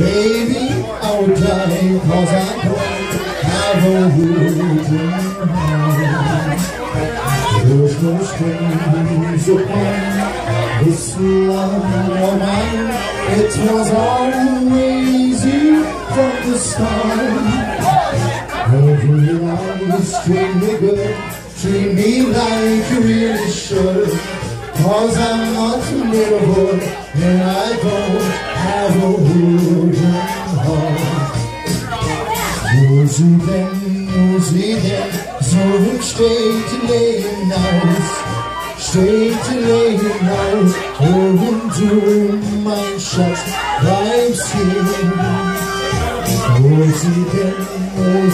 Baby, I'll die, cause I don't have a wooden heart. There's no strings upon this love of mine. It was always you from the start. Everyone was treating me good, treat me like you really should. Cause I'm not a little boy and I don't have a wooden heart. Nur sie denn, so wird steht Leben aus. Steht Leben aus, und du, mein Schatz, bleibst hier. Nur sie denn,